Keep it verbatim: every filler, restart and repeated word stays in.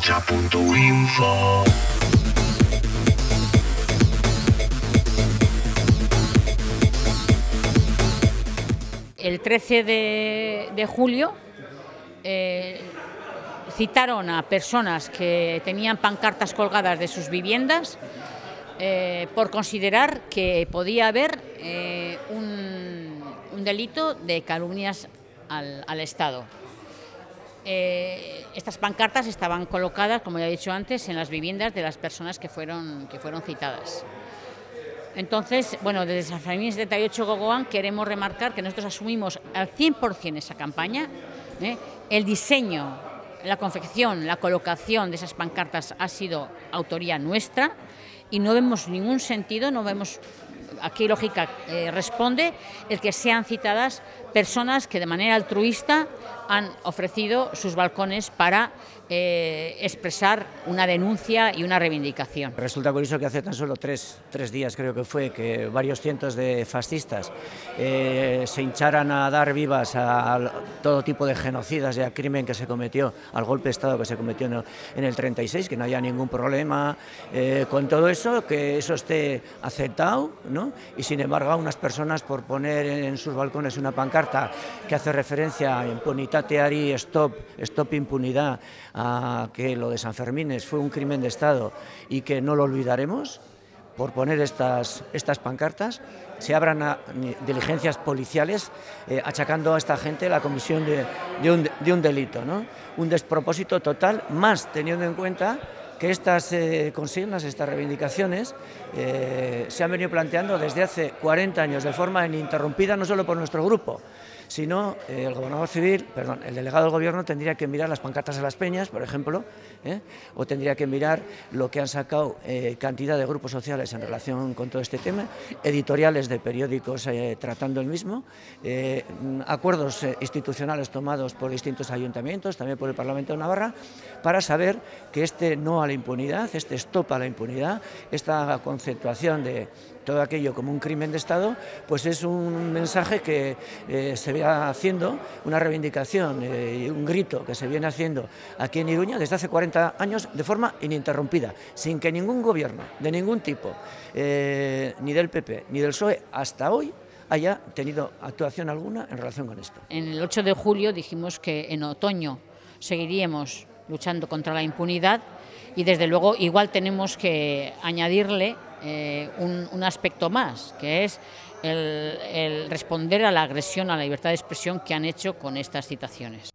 Rocha punto info. El trece de, de julio eh, citaron a personas que tenían pancartas colgadas de sus viviendas eh, por considerar que podía haber eh, un, un delito de calumnias al, al Estado. Eh, estas pancartas estaban colocadas, como ya he dicho antes, en las viviendas de las personas que fueron, que fueron citadas. Entonces, bueno, desde San Fermín setenta y ocho Gogoan queremos remarcar que nosotros asumimos al cien por cien esa campaña. ¿eh? El diseño, la confección, la colocación de esas pancartas ha sido autoría nuestra y no vemos ningún sentido, no vemos a qué lógica eh, responde el que sean citadas personas que de manera altruista han ofrecido sus balcones para eh, expresar una denuncia y una reivindicación. Resulta curioso que hace tan solo tres, tres días, creo que fue, que varios cientos de fascistas eh, se hincharan a dar vivas a, a todo tipo de genocidas y al crimen que se cometió, al golpe de Estado que se cometió en el, en el treinta y seis, que no haya ningún problema eh, con todo eso, que eso esté aceptado, ¿no? Y sin embargo, unas personas por poner en sus balcones una pancarta que hace referencia a impunitateari, stop, stop impunidad, a que lo de San Fermín fue un crimen de Estado y que no lo olvidaremos, por poner estas, estas pancartas, se abran a, diligencias policiales eh, achacando a esta gente la comisión de, de, un, de un delito, ¿no? Un despropósito total, más teniendo en cuenta que estas eh, consignas, estas reivindicaciones, eh, se han venido planteando desde hace cuarenta años de forma ininterrumpida, no solo por nuestro grupo, sino eh, el gobernador civil, perdón, el delegado del gobierno tendría que mirar las pancartas de las peñas, por ejemplo, ¿eh? o tendría que mirar lo que han sacado eh, cantidad de grupos sociales en relación con todo este tema, editoriales de periódicos eh, tratando el mismo, eh, acuerdos eh, institucionales tomados por distintos ayuntamientos, también por el Parlamento de Navarra, para saber que este no ha la impunidad, este stop a la impunidad, esta conceptuación de todo aquello como un crimen de Estado, pues es un mensaje que eh, se viene haciendo, una reivindicación, eh, un grito que se viene haciendo aquí en Iruña desde hace cuarenta años de forma ininterrumpida, sin que ningún gobierno de ningún tipo, eh, ni del P P ni del P S O E hasta hoy, haya tenido actuación alguna en relación con esto. En el ocho de julio dijimos que en otoño seguiríamos luchando contra la impunidad y desde luego igual tenemos que añadirle eh, un, un aspecto más, que es el, el responder a la agresión a la libertad de expresión que han hecho con estas citaciones.